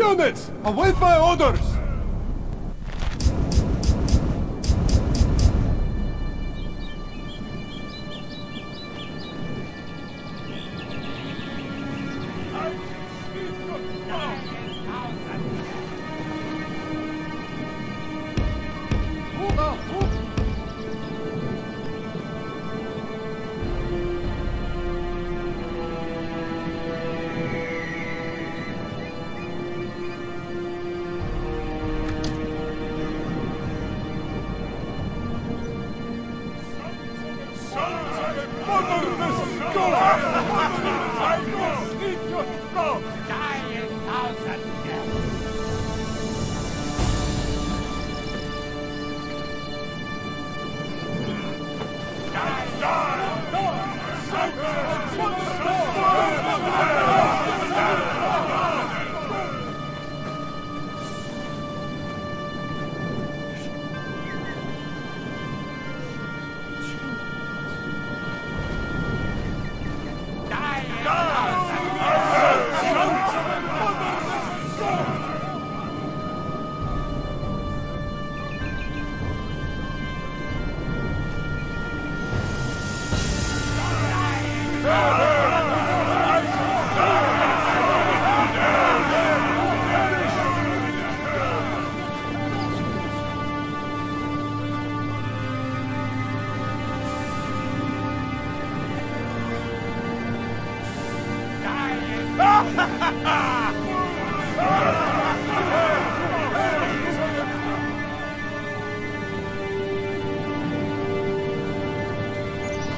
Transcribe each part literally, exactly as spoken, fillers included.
Units, await my orders!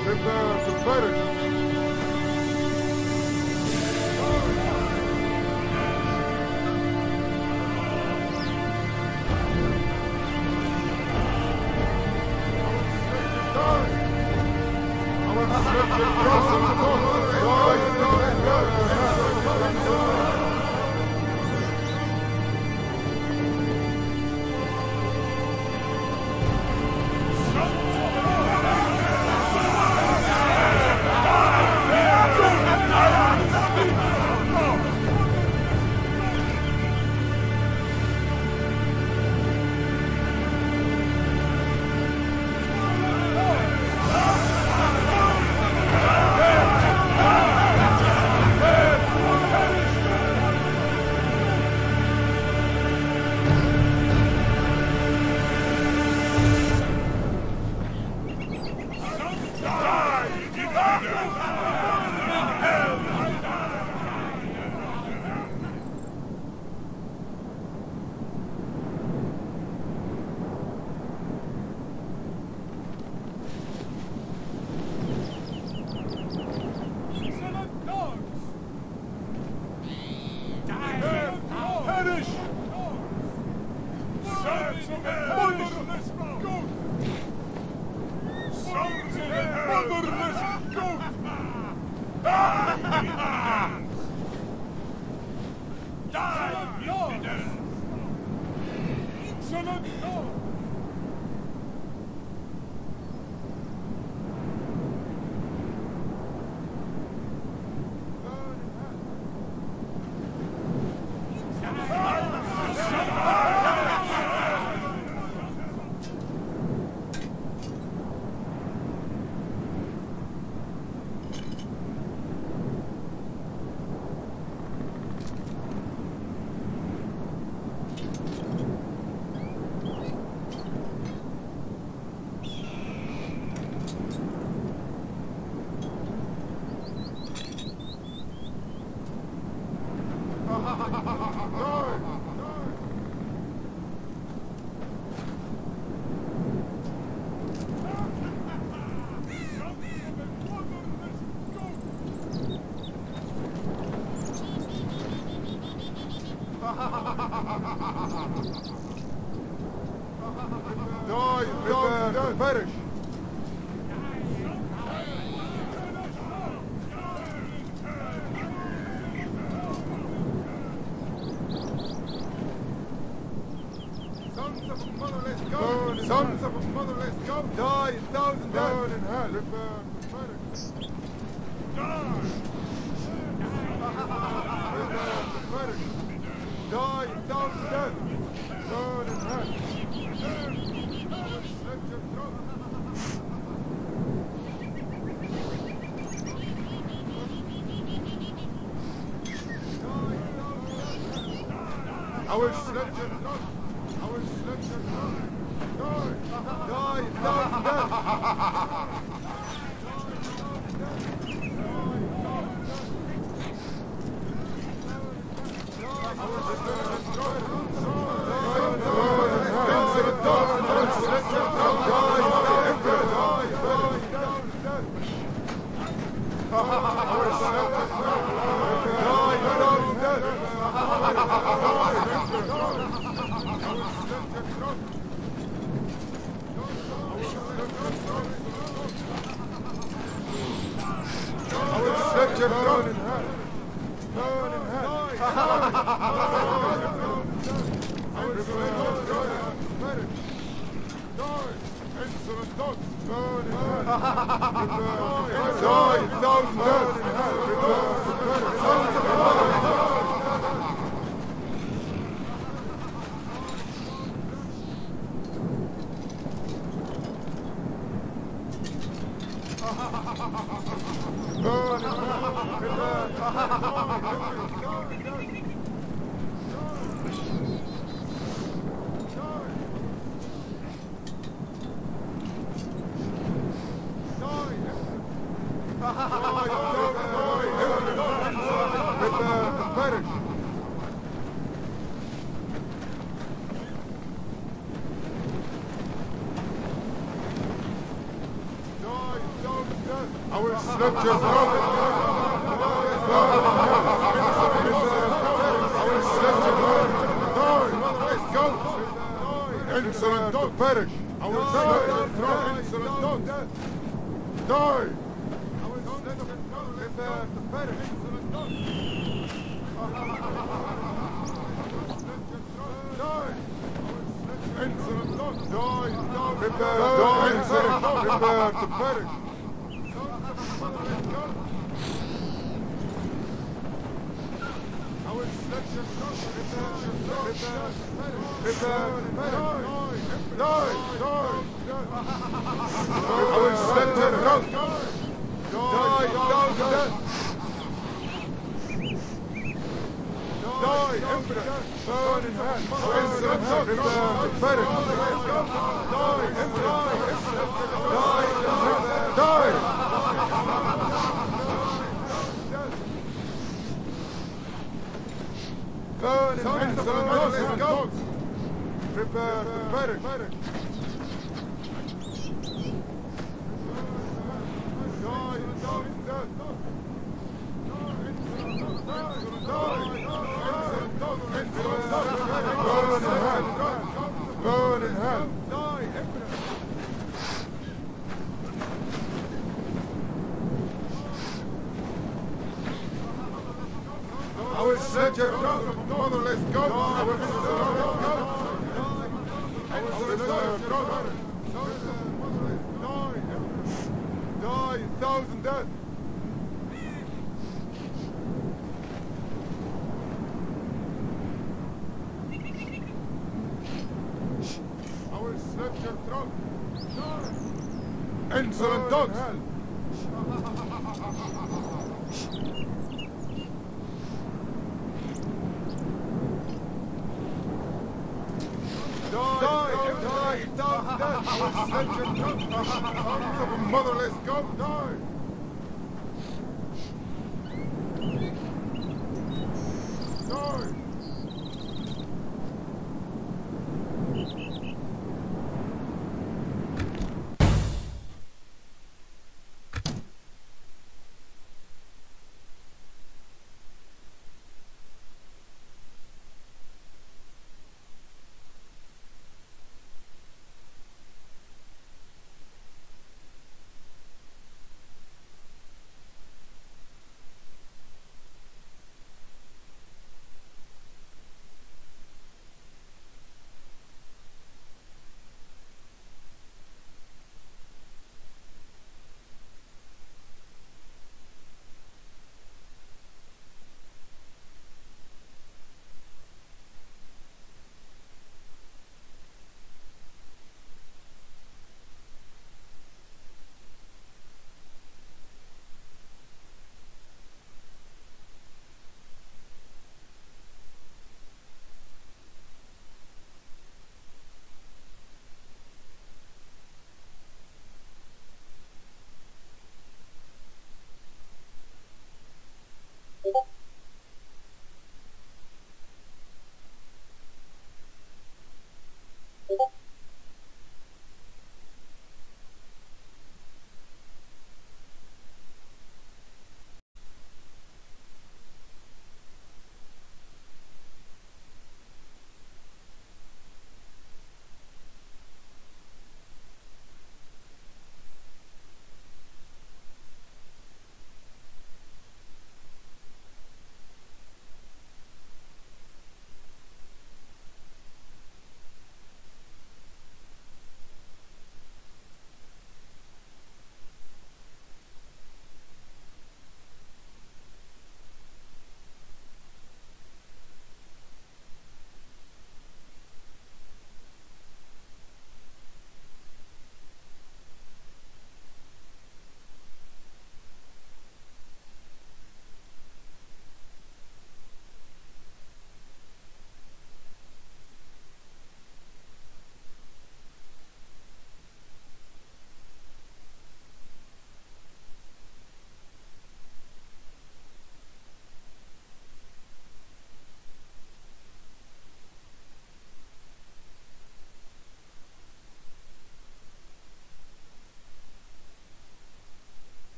Return to Paris.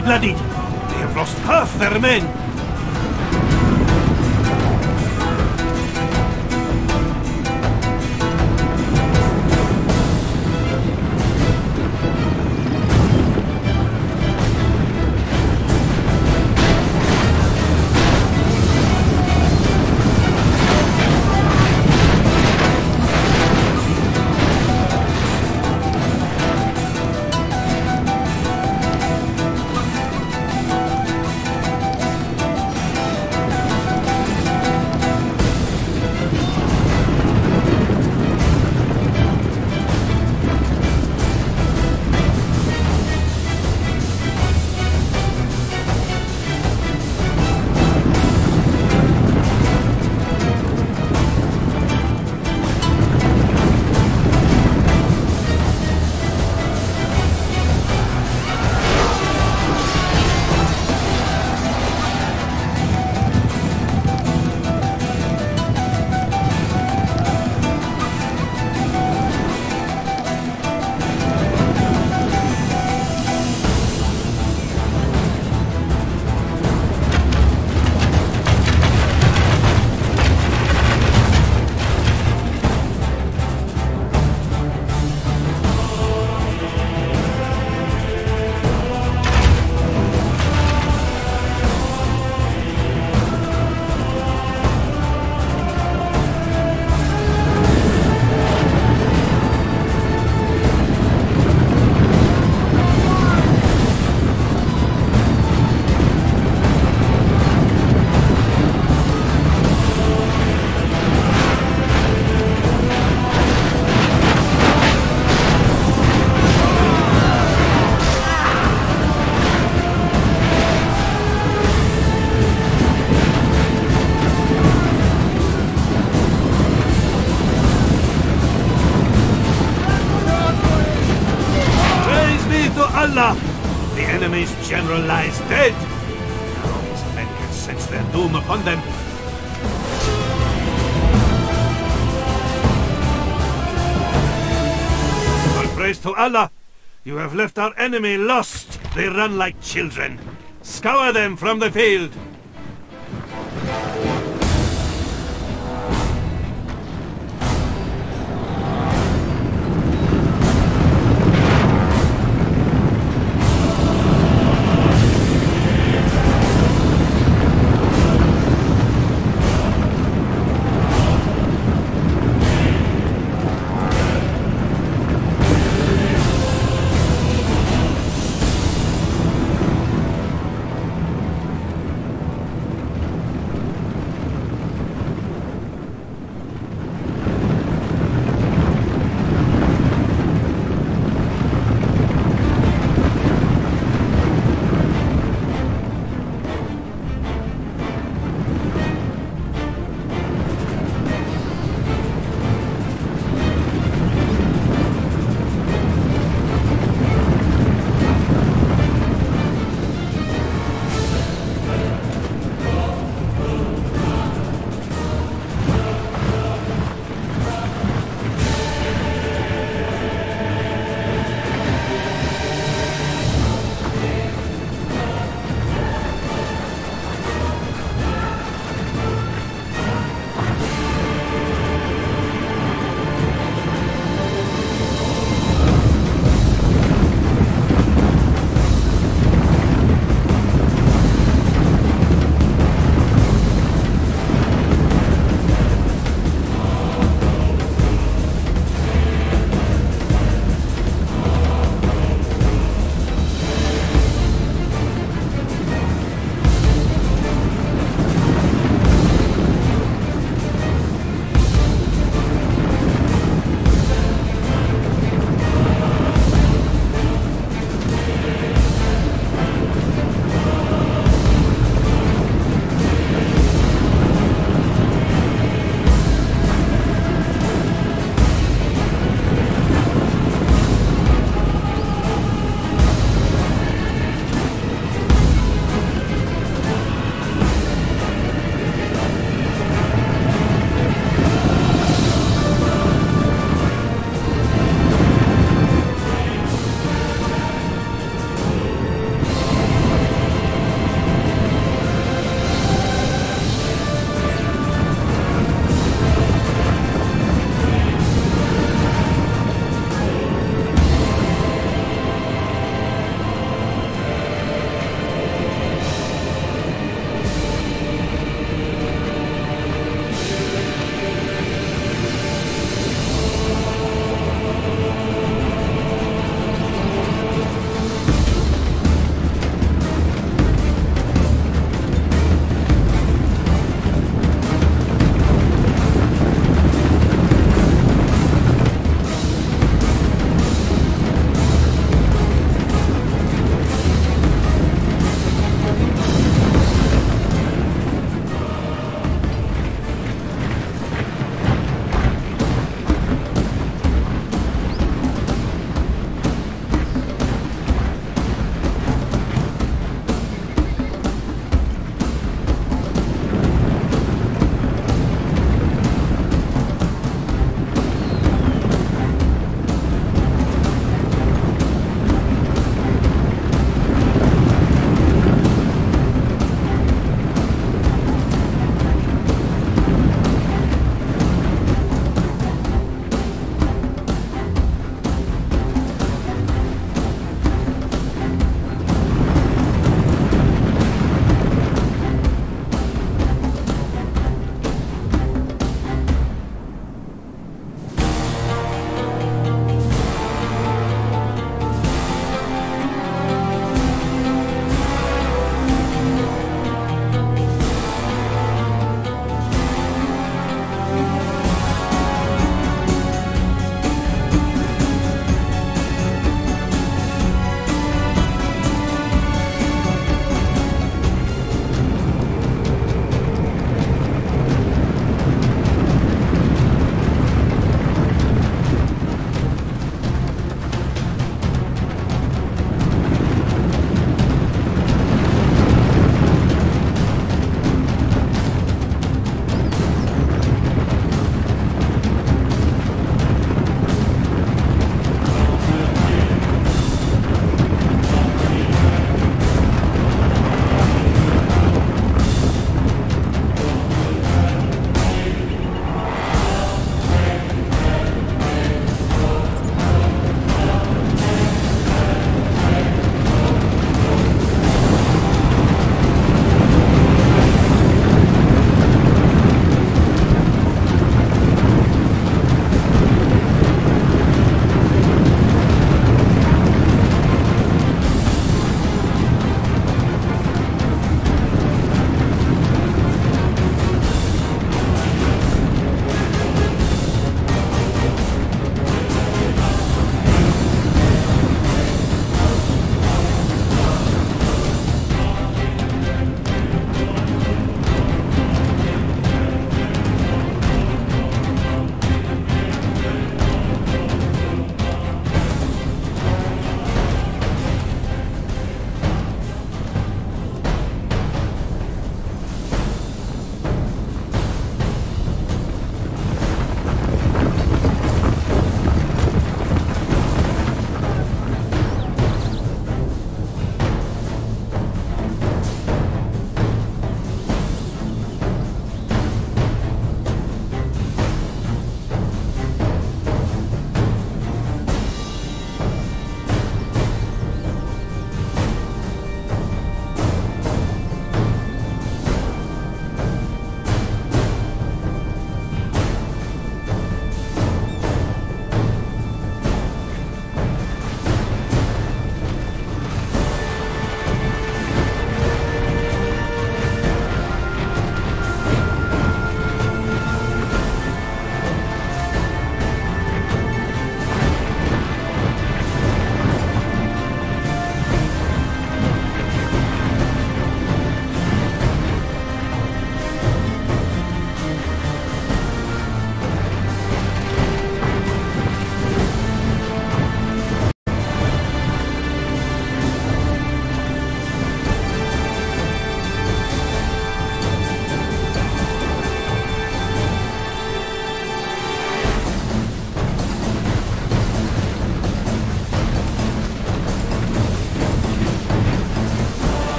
slipladit. They have lost half their men. General lies dead! Now these men can sense their doom upon them. All praise to Allah! You have left our enemy lost! They run like children! Scour them from the field!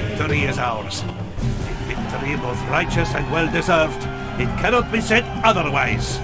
Victory is ours. Victory both righteous and well-deserved. It cannot be said otherwise.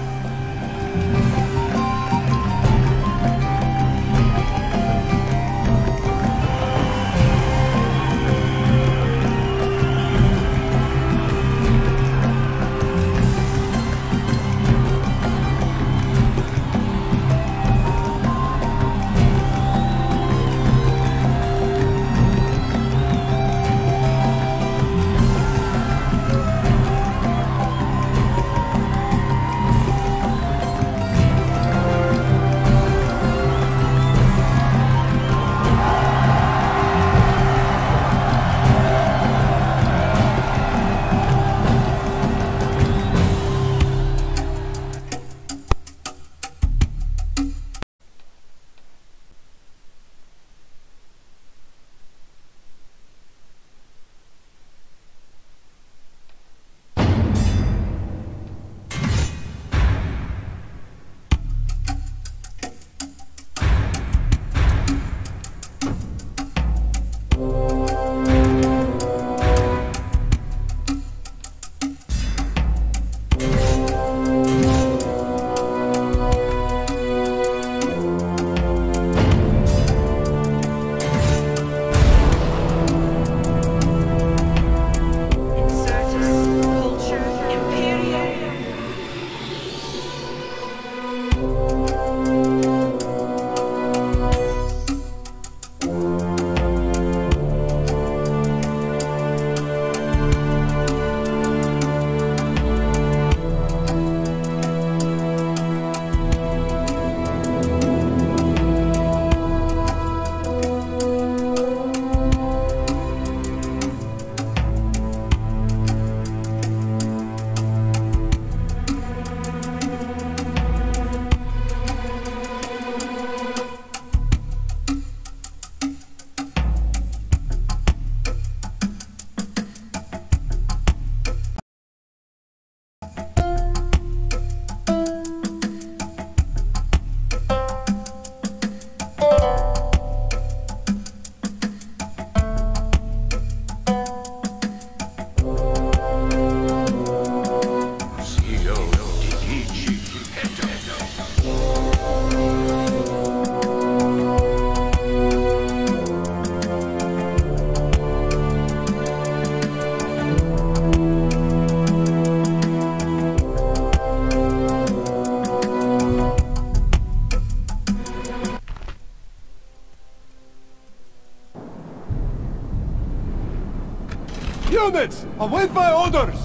Units, await my orders!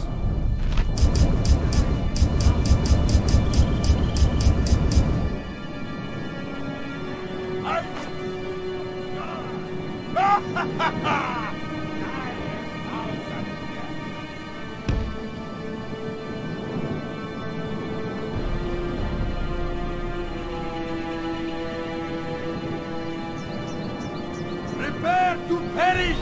Prepare to perish!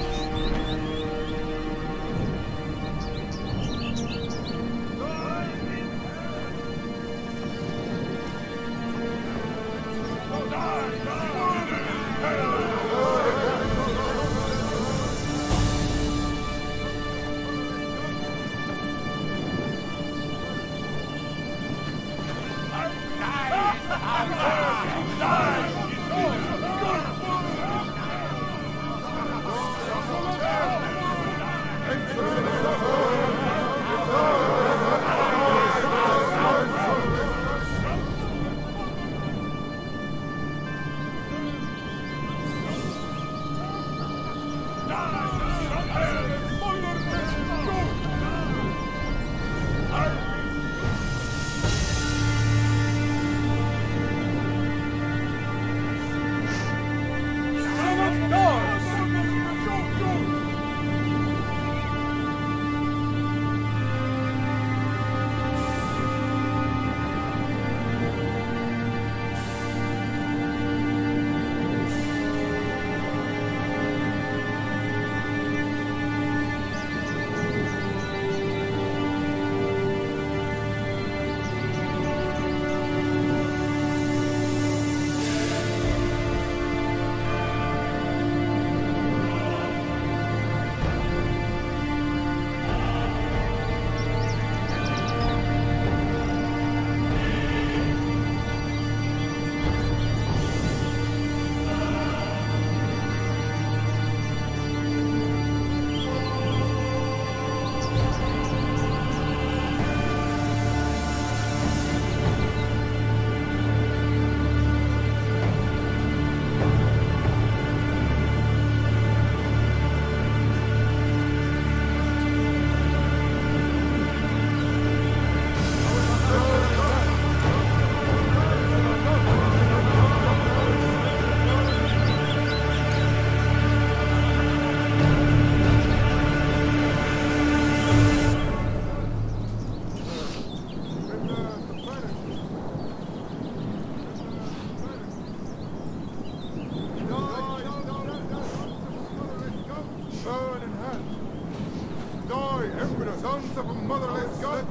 sons of a motherless God,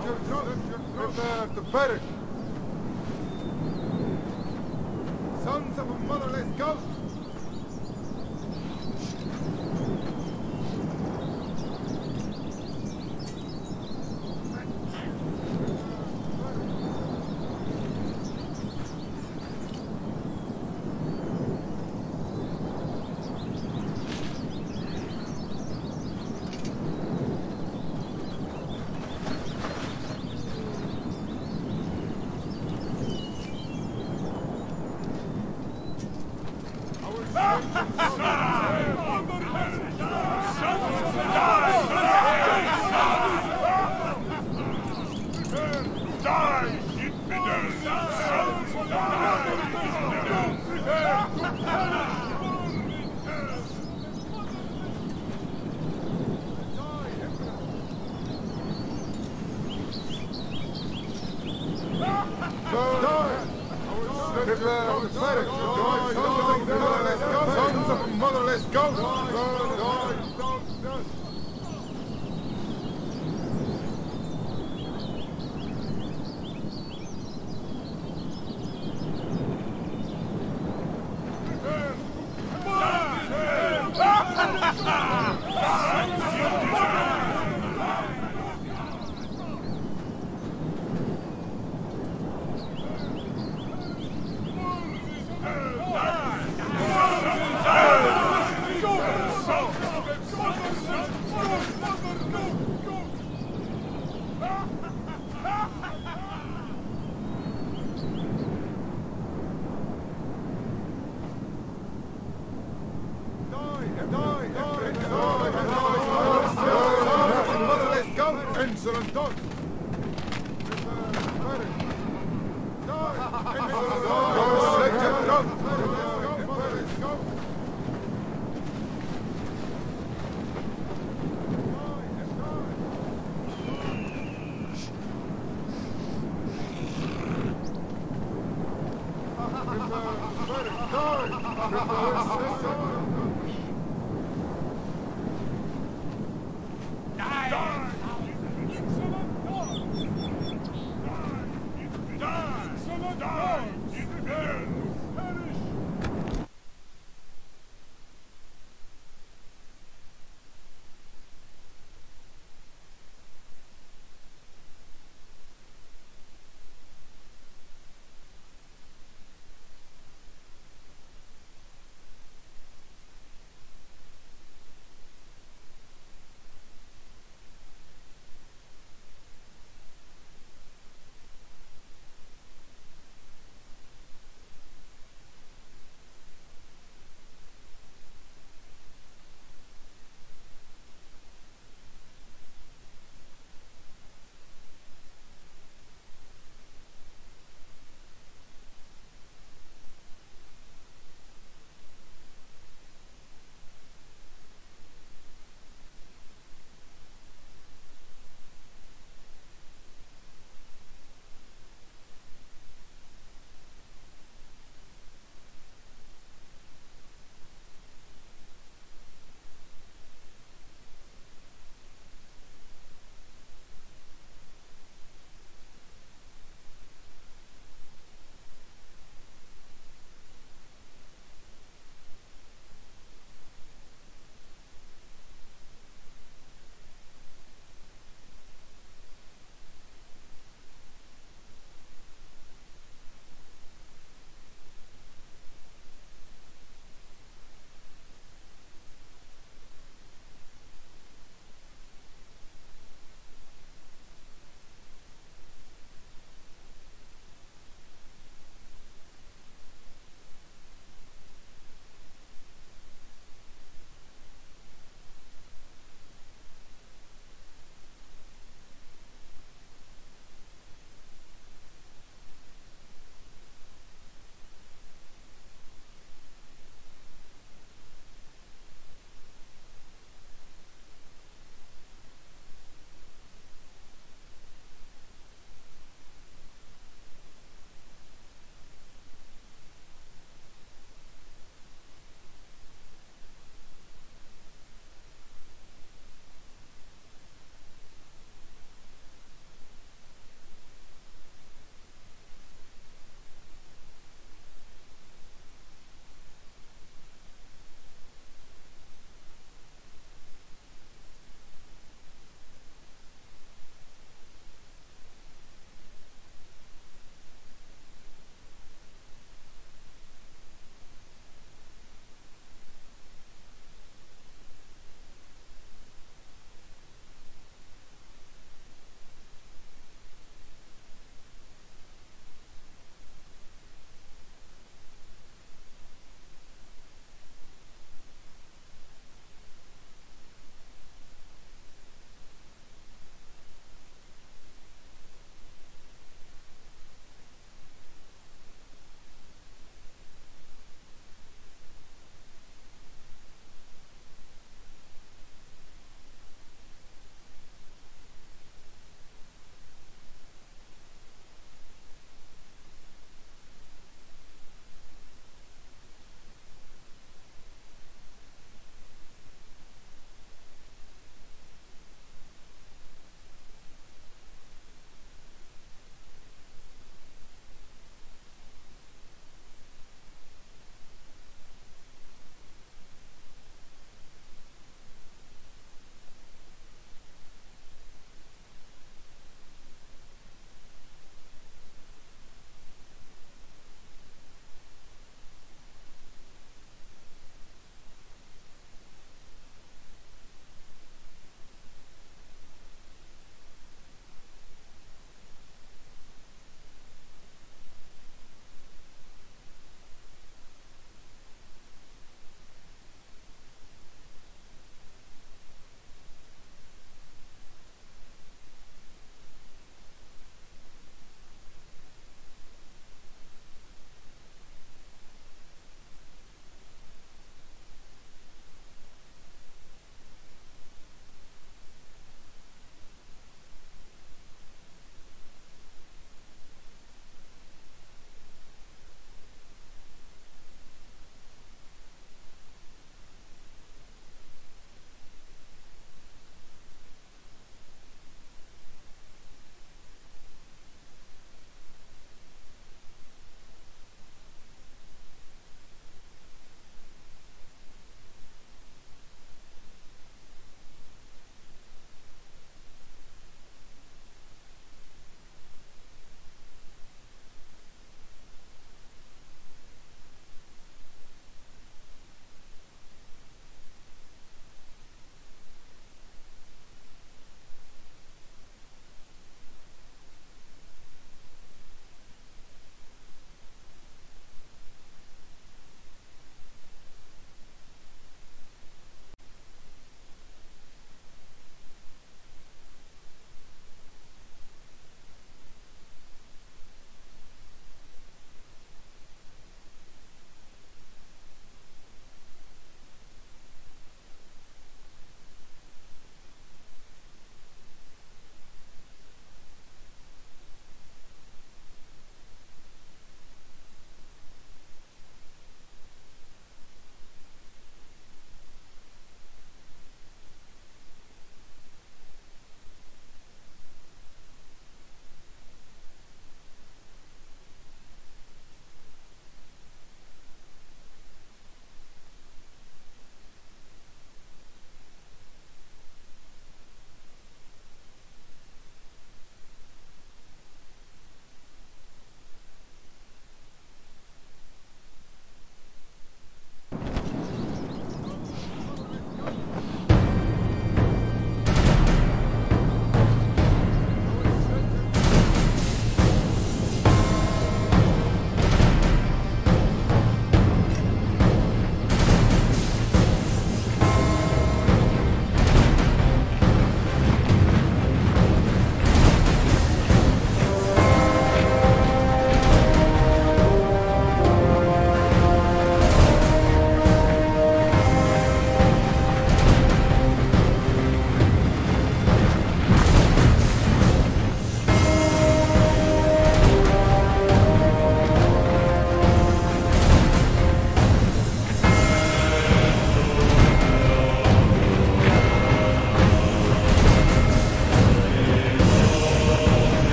prepare to perish. Sons of a motherless God. Die! Die!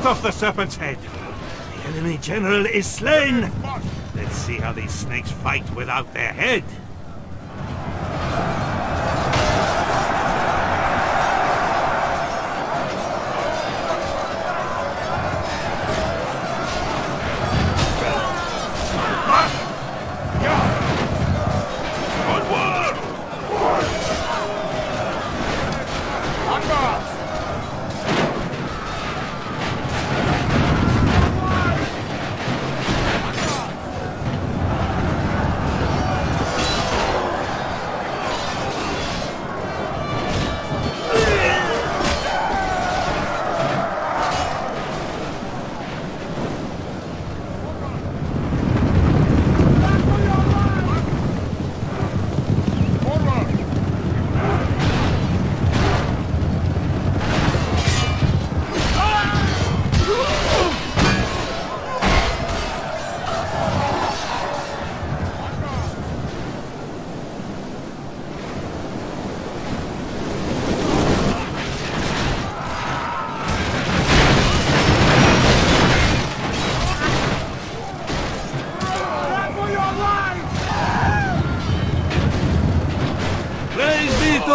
Cut off the serpent's head. The enemy general is slain. Let's see how these snakes fight without their head.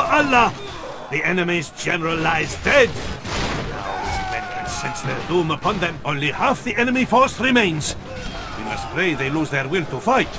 Allah! The enemy's general lies dead! Now these men can sense their doom upon them. Only half the enemy force remains. We must pray they lose their will to fight.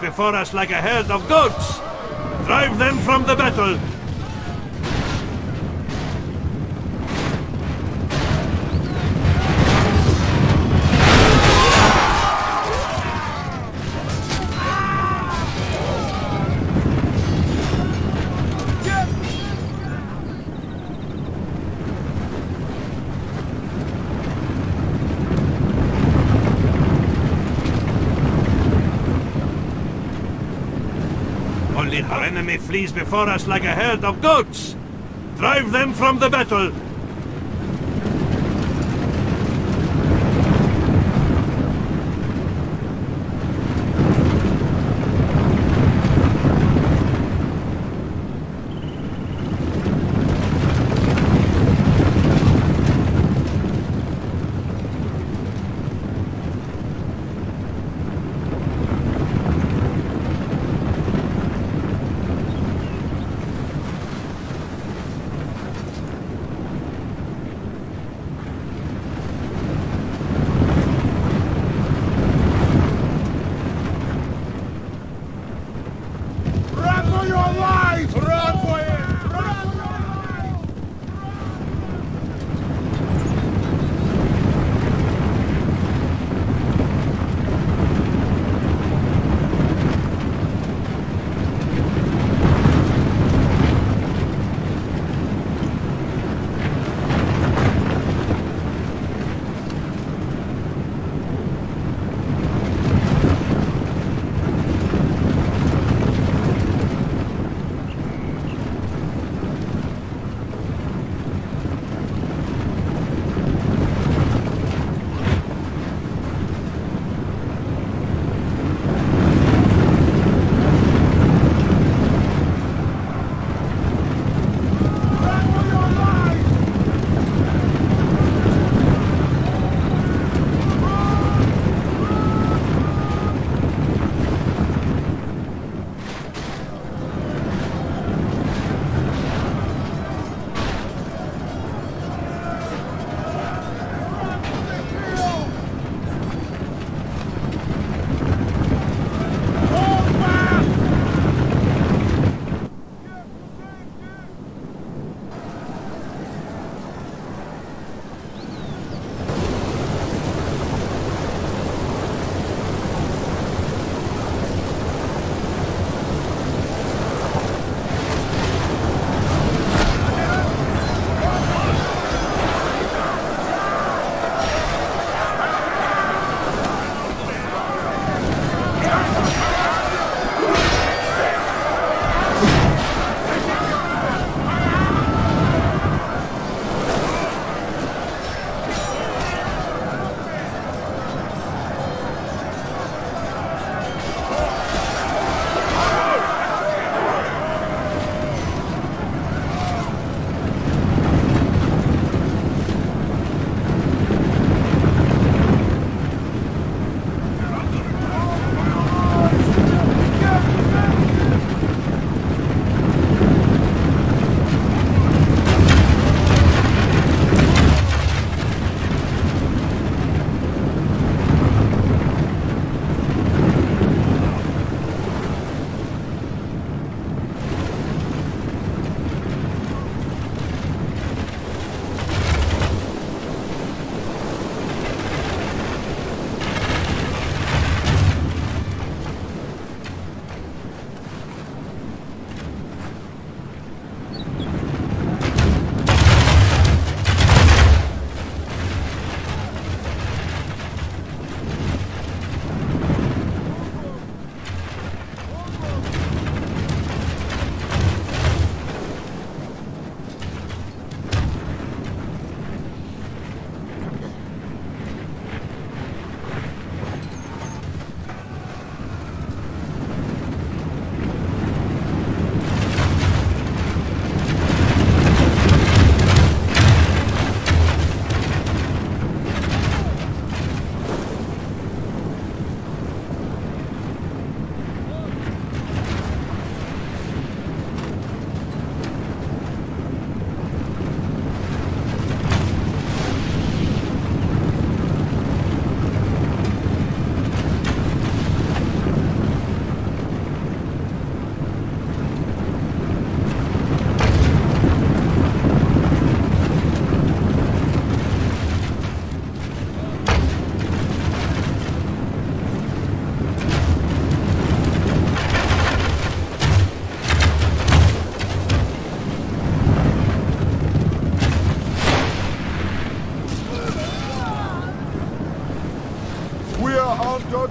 Before us like a herd of goats. Drive them from the battle. Our enemy flees before us like a herd of goats. Drive them from the battle.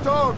Achtung!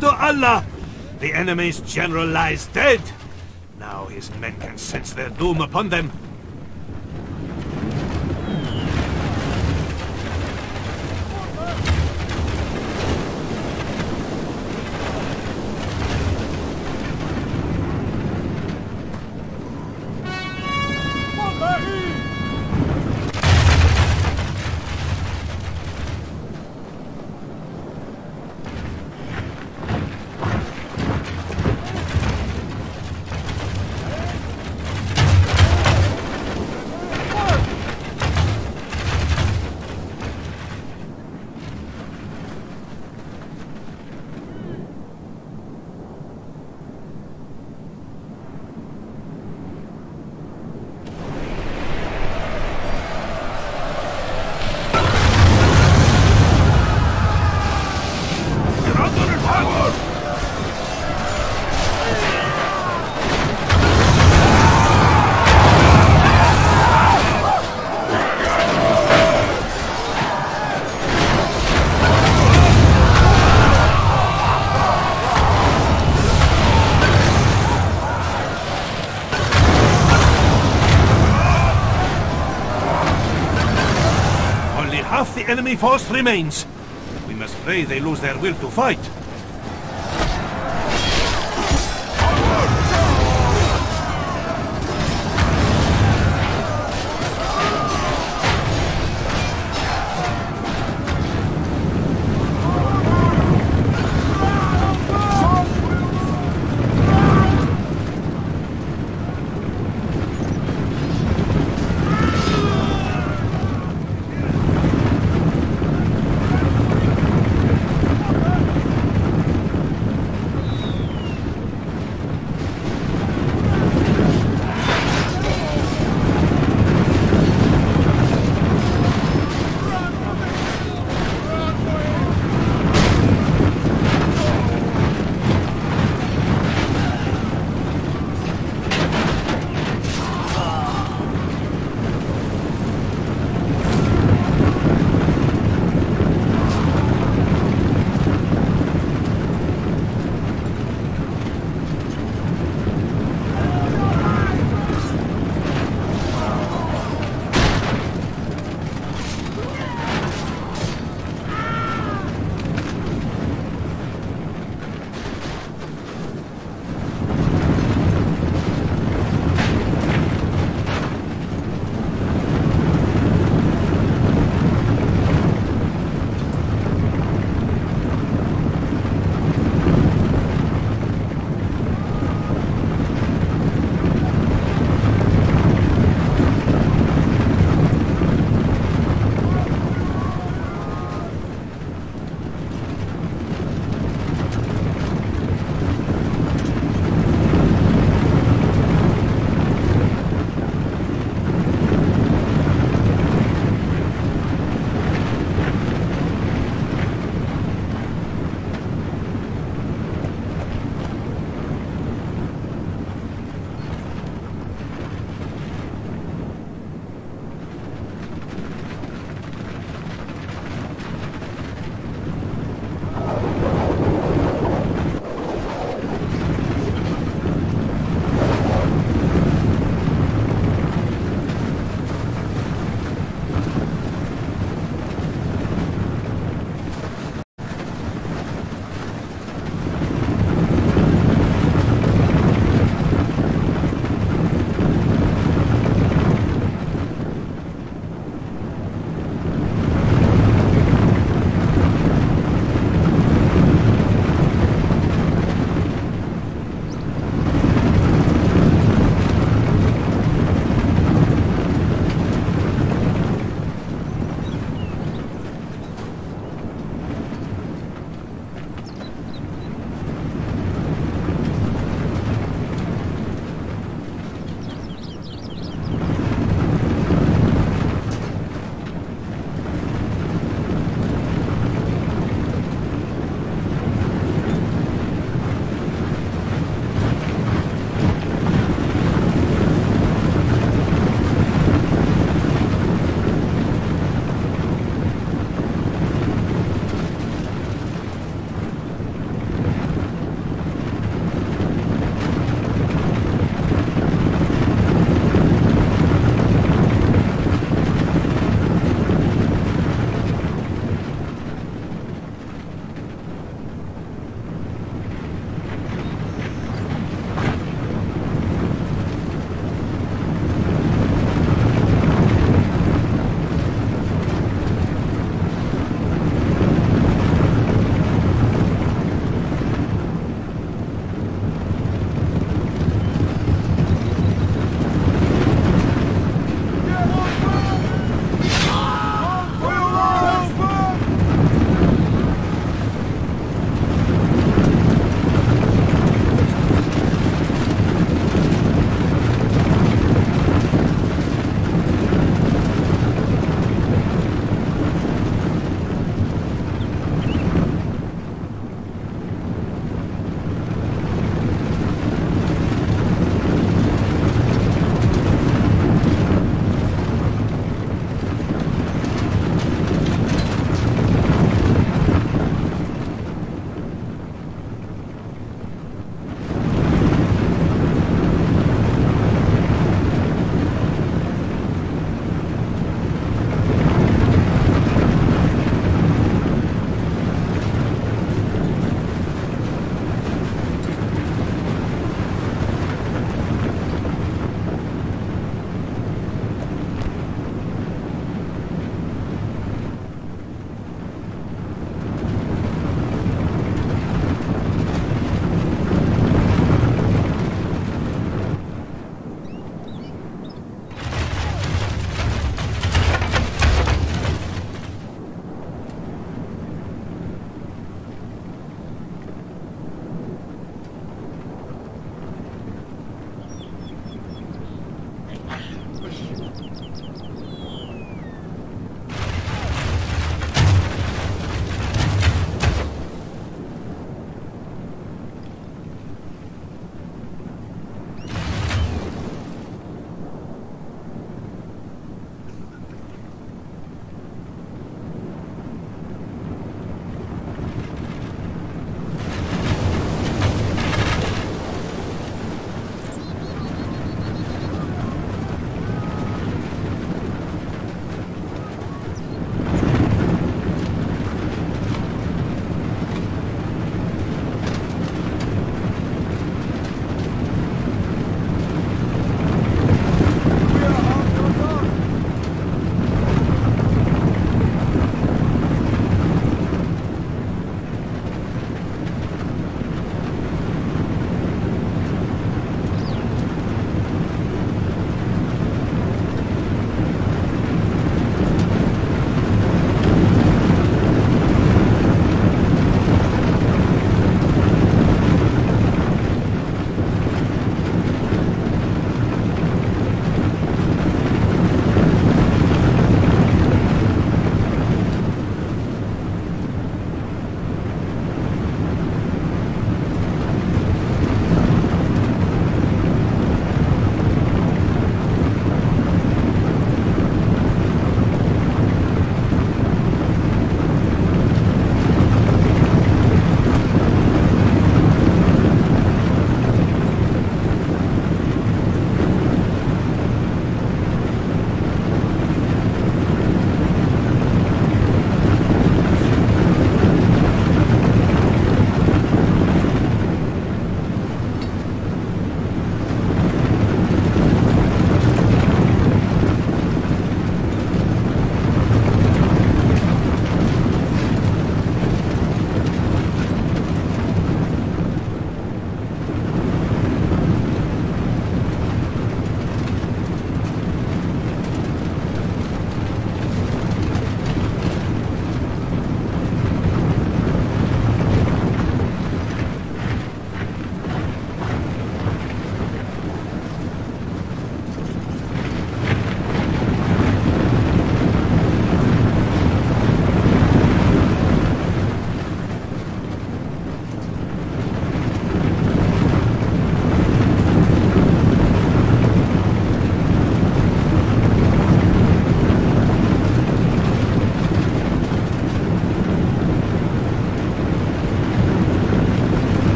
To Allah! The enemy's general lies dead! Now his men can sense their doom upon them. Enemy force remains. We must pray they lose their will to fight.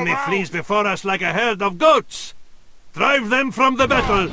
enemy flees before us like a herd of goats. Drive them from the battle.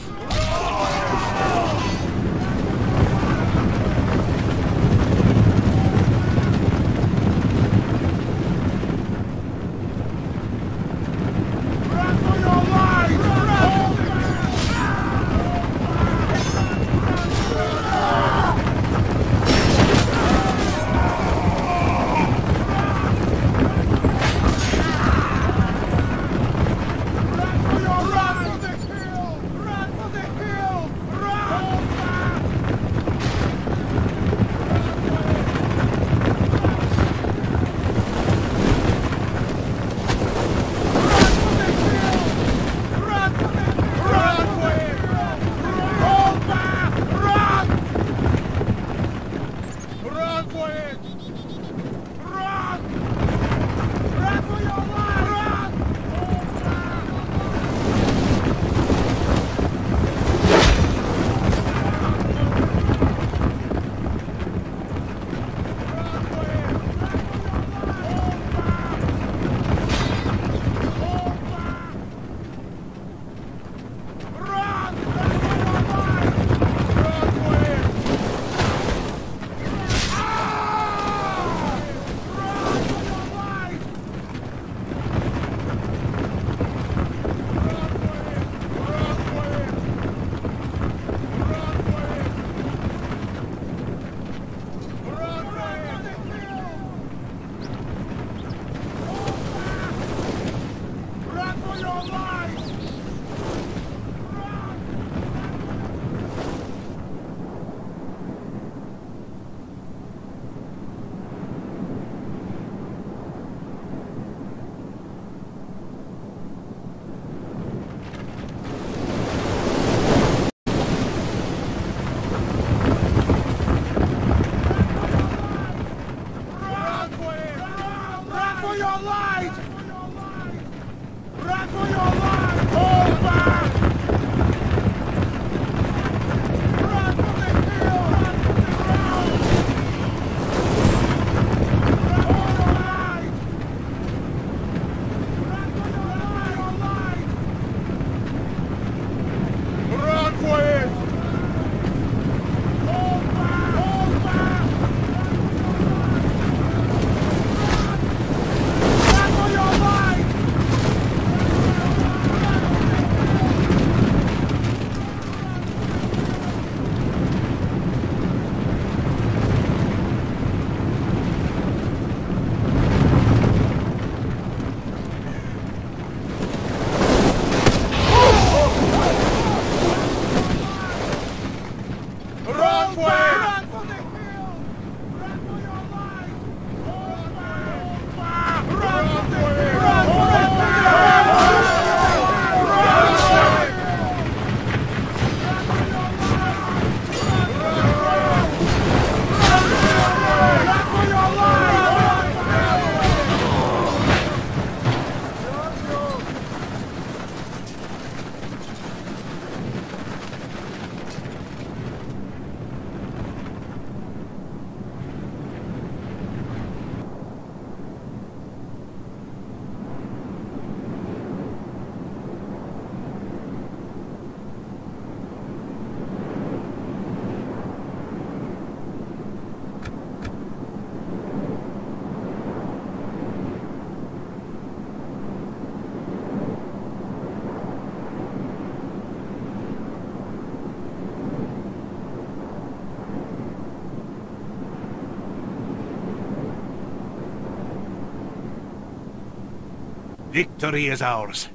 Victory is ours.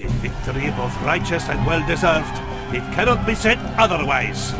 A victory both righteous and well-deserved. It cannot be said otherwise.